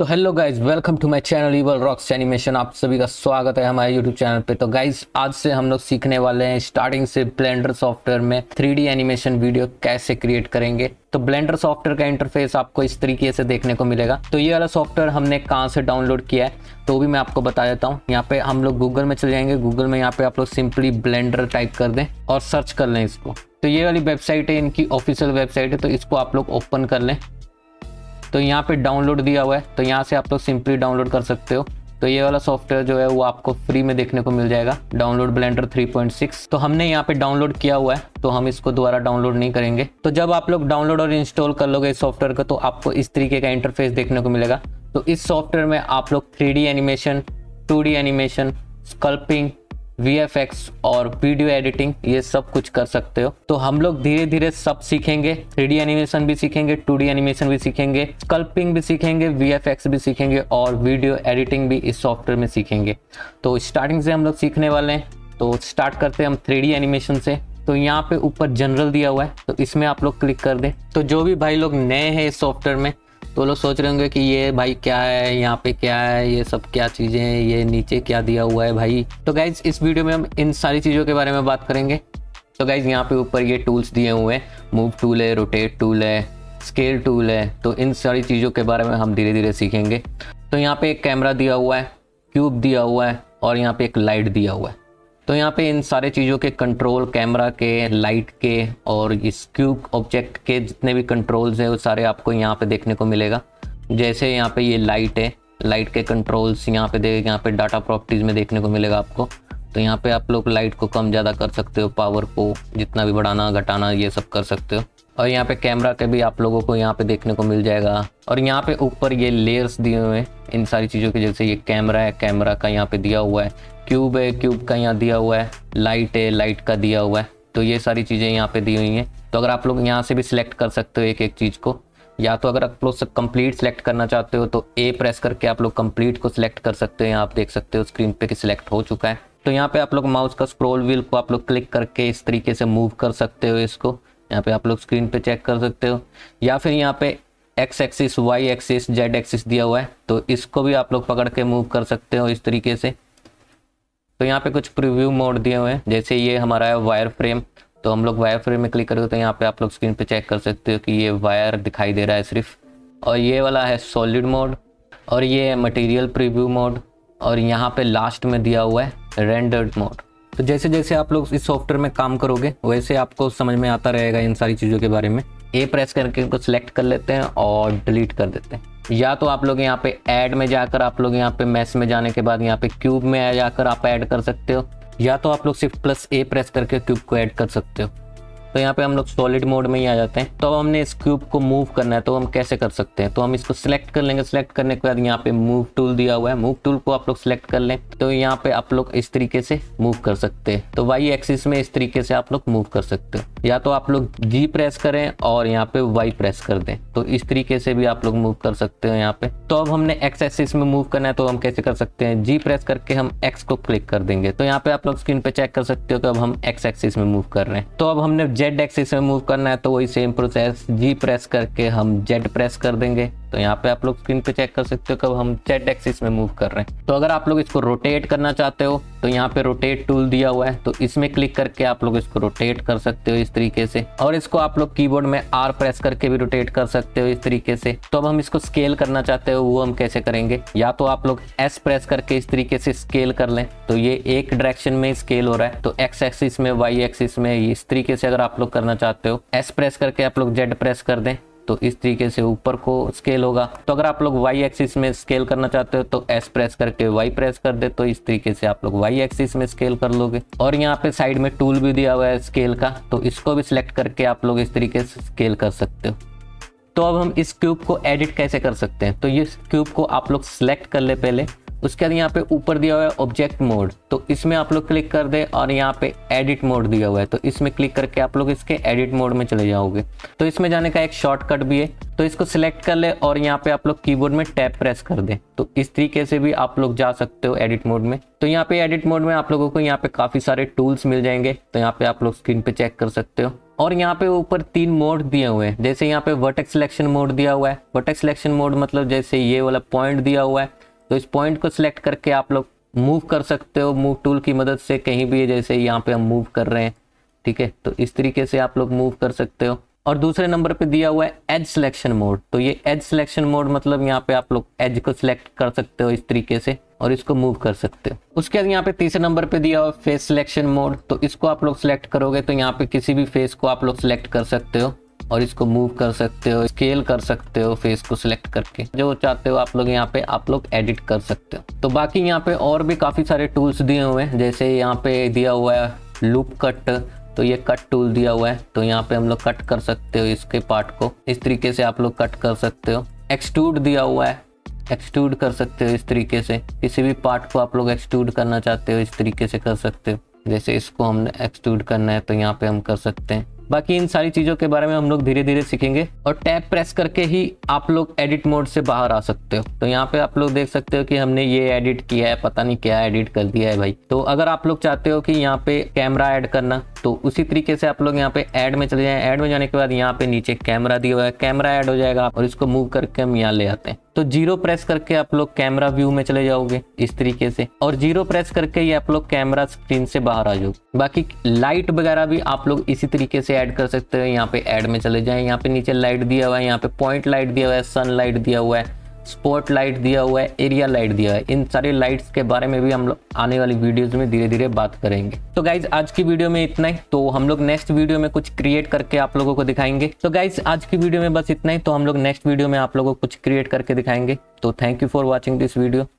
तो hello guys, welcome to my channel evil rocks animation. आप सभी का स्वागत है हमारे यूट्यूब चैनल पे। तो गाइज, आज से हम लोग सीखने वाले हैं स्टार्टिंग से ब्लेंडर सॉफ्टवेयर में 3D एनिमेशन वीडियो कैसे क्रिएट करेंगे। तो ब्लेंडर सॉफ्टवेयर का इंटरफेस आपको इस तरीके से देखने को मिलेगा। तो ये वाला सॉफ्टवेयर हमने कहाँ से डाउनलोड किया है तो भी मैं आपको बता देता हूँ। यहाँ पे हम लोग गूगल में चले जाएंगे। गूगल में यहाँ पे आप लोग सिंपली ब्लेंडर टाइप कर दें और सर्च कर लें इसको। तो ये वाली वेबसाइट है, इनकी ऑफिशियल वेबसाइट है, तो इसको आप लोग ओपन कर लें। तो यहाँ पे डाउनलोड दिया हुआ है, तो यहाँ से आप लोग सिंपली डाउनलोड कर सकते हो। तो ये वाला सॉफ्टवेयर जो है वो आपको फ्री में देखने को मिल जाएगा, डाउनलोड ब्लेंडर 3.6। तो हमने यहाँ पे डाउनलोड किया हुआ है, तो हम इसको दोबारा डाउनलोड नहीं करेंगे। तो जब आप लोग डाउनलोड और इंस्टॉल कर लोगे इस सॉफ्टवेयर को, तो आपको इस तरीके का इंटरफेस देखने को मिलेगा। तो इस सॉफ्टवेयर में आप लोग 3D animation, 2D animation, sculpting, VFX और वीडियो एडिटिंग, ये सब कुछ कर सकते हो। तो हम लोग धीरे धीरे सब सीखेंगे। 3D एनिमेशन भी सीखेंगे, 2D एनिमेशन भी सीखेंगे, स्कल्पिंग भी सीखेंगे, VFX भी सीखेंगे और वीडियो एडिटिंग भी इस सॉफ्टवेयर में सीखेंगे। तो स्टार्टिंग से हम लोग सीखने वाले हैं। तो स्टार्ट करते हैं हम 3D एनिमेशन से। तो यहाँ पे ऊपर जनरल दिया हुआ है, तो इसमें आप लोग क्लिक कर दें। तो जो भी भाई लोग नए हैं इस सॉफ्टवेयर में, तो लोग सोच रहे होंगे कि ये भाई क्या है, यहाँ पे क्या है, ये सब क्या चीज़ें हैं, ये नीचे क्या दिया हुआ है भाई। तो गाइज, इस वीडियो में हम इन सारी चीज़ों के बारे में बात करेंगे। तो गाइज, यहाँ पे ऊपर ये टूल्स दिए हुए हैं, मूव टूल है, रोटेट टूल है, स्केल टूल है, तो इन सारी चीज़ों के बारे में हम धीरे धीरे सीखेंगे। तो यहाँ पे एक कैमरा दिया हुआ है, क्यूब दिया हुआ है और यहाँ पे एक लाइट दिया हुआ है। तो यहाँ पे इन सारे चीज़ों के कंट्रोल, कैमरा के, लाइट के और इस क्यूब ऑब्जेक्ट के जितने भी कंट्रोल्स हैं वो सारे आपको यहाँ पे देखने को मिलेगा। जैसे यहाँ पे ये लाइट है, लाइट के कंट्रोल्स यहाँ पे देखें, यहाँ पे डाटा प्रॉपर्टीज़ में देखने को मिलेगा आपको। तो यहाँ पे आप लोग लाइट को कम ज़्यादा कर सकते हो, पावर को जितना भी बढ़ाना घटाना ये सब कर सकते हो। और यहाँ पे कैमरा के भी आप लोगों को यहाँ पे देखने को मिल जाएगा। और यहाँ पे ऊपर ये लेयर्स दिए हुए हैं इन सारी चीज़ों के, जैसे ये कैमरा है, कैमरा का यहाँ पे दिया हुआ है, क्यूब का यहाँ दिया हुआ है, लाइट का दिया हुआ है। तो ये सारी चीज़ें यहाँ पे दी हुई हैं। तो अगर आप लोग यहाँ से भी सिलेक्ट कर सकते हो एक एक चीज़ को, या तो अगर आप लोग कंप्लीट सिलेक्ट करना चाहते हो तो A प्रेस करके आप लोग कंप्लीट को सिलेक्ट कर सकते हो। यहाँ आप देख सकते हो स्क्रीन पे कि सिलेक्ट हो चुका है। तो यहाँ पे आप लोग माउस का स्क्रॉल व्हील को आप लोग क्लिक करके इस तरीके से मूव कर सकते हो। इसको यहाँ पे आप लोग स्क्रीन पे चेक कर सकते हो, या फिर यहाँ पे X axis, Y axis, Z axis दिया हुआ है, तो इसको भी आप लोग पकड़ के मूव कर सकते हो इस तरीके से। तो यहाँ पे कुछ प्रीव्यू मोड दिए हुए हैं, जैसे ये हमारा है वायर फ्रेम। तो हम लोग वायर फ्रेम में क्लिक करेंगे तो यहाँ पे आप लोग स्क्रीन पे चेक कर सकते हो कि ये वायर दिखाई दे रहा है सिर्फ। और ये वाला है सॉलिड मोड, और ये है मटेरियल प्रीव्यू मोड, और यहाँ पे लास्ट में दिया हुआ है रेंडर्ड मोड। तो जैसे जैसे आप लोग इस सॉफ्टवेयर में काम करोगे वैसे आपको समझ में आता रहेगा इन सारी चीज़ों के बारे में। A प्रेस करके इनको सिलेक्ट कर लेते हैं और डिलीट कर देते हैं। या तो आप लोग यहाँ पे ऐड में जाकर, आप लोग यहाँ पे मैश में जाने के बाद यहाँ पे क्यूब में जाकर आप ऐड कर सकते हो, या तो आप लोग सिर्फ +A प्रेस करके क्यूब को ऐड कर सकते हो। तो यहाँ पे हम लोग सॉलिड मोड में ही आ जाते हैं। तो अब हमने इस क्यूब को मूव करना है, तो हम कैसे कर सकते हैं? तो हम इसको सिलेक्ट कर लेंगे। सिलेक्ट करने के बाद यहाँ पे मूव टूल दिया हुआ है, मूव टूल को आप लोग सिलेक्ट कर लें। तो यहाँ पे आप लोग इस तरीके से मूव कर सकते हैं। तो वाई एक्सिस में इस तरीके से आप लोग मूव कर सकते हो, या तो आप लोग G प्रेस करें और यहाँ पे Y प्रेस कर दें, तो इस तरीके से भी आप लोग मूव कर सकते हो यहाँ पे। तो अब हमने X एक्सिस में मूव करना है, तो हम कैसे कर सकते हैं? G प्रेस करके हम X को क्लिक कर देंगे। तो यहाँ पे आप लोग स्क्रीन पे चेक कर सकते हो कि अब हम X एक्सिस में मूव कर रहे हैं। तो अब हमने Z एक्सिस में मूव करना है, तो वही सेम प्रोसेस, G प्रेस करके हम Z प्रेस कर देंगे। तो यहाँ पे आप लोग स्क्रीन पे चेक कर सकते हो कब हम Z एक्सिस में मूव कर रहे हैं। तो अगर आप लोग इसको रोटेट करना चाहते हो तो यहाँ पे रोटेट टूल दिया हुआ है, तो इसमें क्लिक करके आप लोग इसको रोटेट कर सकते हो इस तरीके से। और इसको आप लोग कीबोर्ड में R प्रेस करके भी रोटेट कर सकते हो इस तरीके से। तो अब हम इसको स्केल करना चाहते हो, वो हम कैसे करेंगे? या तो आप लोग S प्रेस करके इस तरीके से स्केल कर लें, तो ये एक डायरेक्शन में स्केल हो रहा है। तो X एक्सिस में, Y एक्सिस में इस तरीके से अगर आप लोग करना चाहते हो। S प्रेस करके आप लोग Z प्रेस कर दें, तो इस तरीके से ऊपर को स्केल होगा। तो अगर आप लोग Y एक्सिस में स्केल करना चाहते हो तो S प्रेस करके Y प्रेस कर दे, तो इस तरीके से आप लोग Y एक्सिस में स्केल कर लोगे। और यहाँ पे साइड में टूल भी दिया हुआ है स्केल का, तो इसको भी सिलेक्ट करके आप लोग इस तरीके से स्केल कर सकते हो। तो अब हम इस क्यूब को एडिट कैसे कर सकते हैं? तो ये क्यूब को आप लोग सिलेक्ट कर ले पहले, उसके बाद यहाँ पे ऊपर दिया हुआ है ऑब्जेक्ट मोड, तो इसमें आप लोग क्लिक कर दे। और यहाँ पे एडिट मोड दिया हुआ है, तो इसमें क्लिक करके आप लोग इसके एडिट मोड में चले जाओगे। तो इसमें जाने का एक शॉर्टकट भी है, तो इसको सिलेक्ट कर ले और यहाँ पे आप लोग कीबोर्ड में टैब प्रेस कर दें, तो इस तरीके से भी आप लोग जा सकते हो एडिट मोड में। तो यहाँ पे एडिट मोड में आप लोगों को यहाँ पे काफ़ी सारे टूल्स मिल जाएंगे। तो यहाँ पे आप लोग स्क्रीन पे चेक कर सकते हो। और यहाँ पे ऊपर तीन मोड दिए हुए हैं। जैसे यहाँ पे वर्टेक्स सिलेक्शन मोड दिया हुआ है। वर्टेक्स सिलेक्शन मोड मतलब जैसे ये वाला पॉइंट दिया हुआ है, तो इस पॉइंट को सिलेक्ट करके आप लोग मूव कर सकते हो मूव टूल की मदद से कहीं भी। जैसे यहाँ पे हम मूव कर रहे हैं, ठीक है, तो इस तरीके से आप लोग मूव कर सकते हो। और दूसरे नंबर पे दिया हुआ है एज सिलेक्शन मोड। तो ये एज सिलेक्शन मोड मतलब यहाँ पे आप लोग एज को सिलेक्ट कर सकते हो इस तरीके से और इसको मूव कर सकते हो। उसके बाद यहाँ पे तीसरे नंबर पे दिया हुआ फेस सिलेक्शन मोड। तो इसको आप लोग सिलेक्ट करोगे तो यहाँ पे किसी भी फेस को आप लोग सिलेक्ट कर सकते हो और इसको मूव कर सकते हो, स्केल कर सकते हो फेस को सिलेक्ट करके, जो चाहते हो आप लोग यहाँ पे आप लोग एडिट कर सकते हो। तो बाकी यहाँ पे और भी काफी सारे टूल्स दिए हुए हैं। जैसे यहाँ पे दिया हुआ है लूप कट, तो ये कट टूल दिया हुआ है, तो यहाँ पे हम लोग कट कर सकते हो इसके पार्ट को, इस तरीके से आप लोग कट कर सकते हो। एक्सट्रूड दिया हुआ है, एक्सट्रूड कर सकते हो इस तरीके से, किसी भी पार्ट को आप लोग एक्सट्रूड करना चाहते हो इस तरीके से कर सकते हो। जैसे इसको हमने एक्सट्रूड करना है तो यहाँ पे हम कर सकते हैं। बाकी इन सारी चीज़ों के बारे में हम लोग धीरे धीरे सीखेंगे। और टैब प्रेस करके ही आप लोग एडिट मोड से बाहर आ सकते हो। तो यहाँ पे आप लोग देख सकते हो कि हमने ये एडिट किया है, पता नहीं क्या एडिट कर दिया है भाई। तो अगर आप लोग चाहते हो कि यहाँ पे कैमरा ऐड करना, तो उसी तरीके से आप लोग यहाँ पे ऐड में चले जाएं। ऐड में जाने के बाद यहाँ पे नीचे कैमरा दिया हुआ है, कैमरा ऐड हो जाएगा और इसको मूव करके हम यहाँ ले आते हैं। तो जीरो प्रेस करके आप लोग कैमरा व्यू में चले जाओगे इस तरीके से, और जीरो प्रेस करके ये आप लोग कैमरा स्क्रीन से बाहर आ जाओगे। बाकी लाइट वगैरह भी आप लोग इसी तरीके से ऐड कर सकते हो। यहाँ पे ऐड में चले जाएं, यहाँ पे नीचे लाइट दिया हुआ है, यहाँ पे पॉइंट लाइट दिया हुआ है, सन लाइट दिया हुआ है, स्पॉट लाइट दिया हुआ है, एरिया लाइट दिया है। इन सारे लाइट्स के बारे में भी हम लोग आने वाली वीडियोस में धीरे धीरे बात करेंगे। तो गाइज आज की वीडियो में इतना ही। तो हम लोग नेक्स्ट वीडियो में कुछ क्रिएट करके आप लोगों को दिखाएंगे। तो गाइज आज की वीडियो में बस इतना ही। तो हम लोग नेक्स्ट वीडियो में आप लोगों को कुछ क्रिएट करके दिखाएंगे। तो thank you for watching this video.